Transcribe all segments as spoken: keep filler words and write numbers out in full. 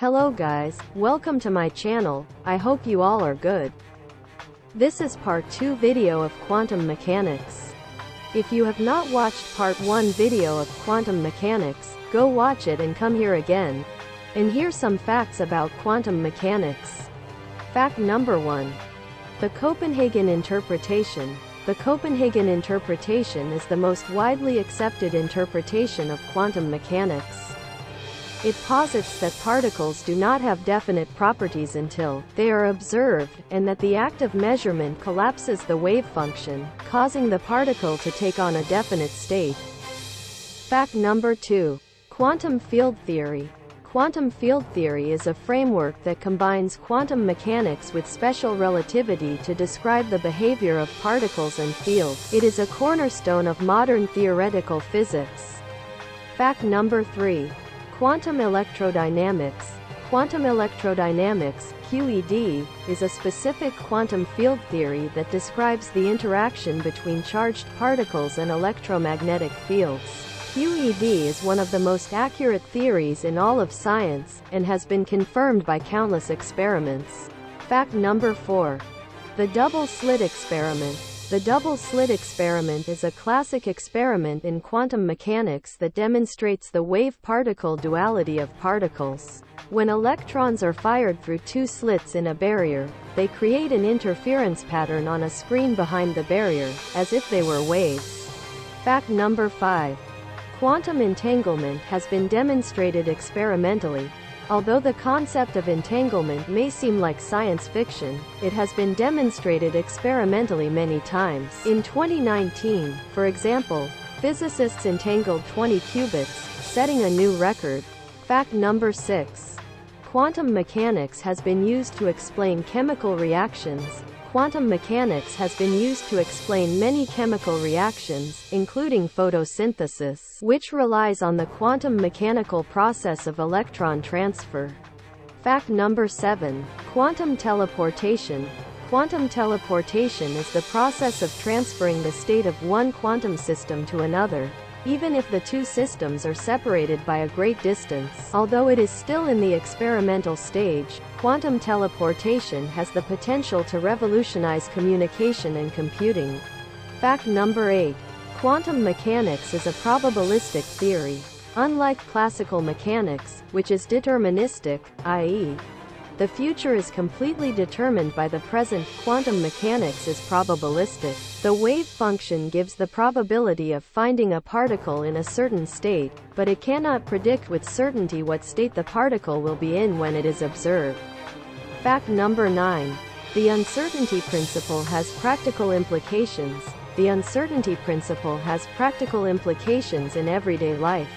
Hello guys, welcome to my channel, I hope you all are good. This is part two video of quantum mechanics. If you have not watched part one video of quantum mechanics, go watch it and come here again. And here's some facts about quantum mechanics. Fact number one. The Copenhagen Interpretation. The Copenhagen Interpretation is the most widely accepted interpretation of quantum mechanics. It posits that particles do not have definite properties until they are observed, and that the act of measurement collapses the wave function, causing the particle to take on a definite state. Fact number two. Quantum field theory. Quantum field theory is a framework that combines quantum mechanics with special relativity to describe the behavior of particles and fields. It is a cornerstone of modern theoretical physics. Fact number three. Quantum electrodynamics. Quantum electrodynamics, Q E D, is a specific quantum field theory that describes the interaction between charged particles and electromagnetic fields. Q E D is one of the most accurate theories in all of science, and has been confirmed by countless experiments. Fact number four. The double-slit experiment. The double-slit experiment is a classic experiment in quantum mechanics that demonstrates the wave-particle duality of particles. When electrons are fired through two slits in a barrier, they create an interference pattern on a screen behind the barrier, as if they were waves. Fact number five. Quantum entanglement has been demonstrated experimentally. Although the concept of entanglement may seem like science fiction, it has been demonstrated experimentally many times. In twenty nineteen, for example, physicists entangled twenty qubits, setting a new record. Fact number six. Quantum mechanics has been used to explain chemical reactions. Quantum mechanics has been used to explain many chemical reactions, including photosynthesis, which relies on the quantum mechanical process of electron transfer. Fact number seven. Quantum teleportation. Quantum teleportation is the process of transferring the state of one quantum system to another, even if the two systems are separated by a great distance. Although it is still in the experimental stage, quantum teleportation has the potential to revolutionize communication and computing. Fact number eight. Quantum mechanics is a probabilistic theory. Unlike classical mechanics, which is deterministic, that is, the future is completely determined by the present, quantum mechanics is probabilistic. The wave function gives the probability of finding a particle in a certain state, but it cannot predict with certainty what state the particle will be in when it is observed. Fact number nine. The uncertainty principle has practical implications. The uncertainty principle has practical implications in everyday life.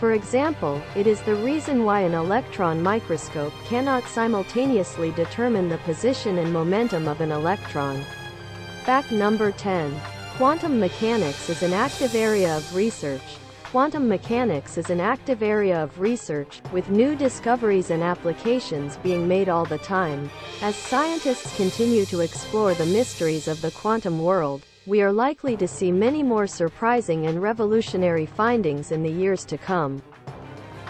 For example, it is the reason why an electron microscope cannot simultaneously determine the position and momentum of an electron. Fact number ten. Quantum mechanics is an active area of research. Quantum mechanics is an active area of research, with new discoveries and applications being made all the time. As scientists continue to explore the mysteries of the quantum world, we are likely to see many more surprising and revolutionary findings in the years to come.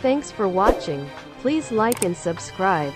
Thanks for watching. Please like and subscribe.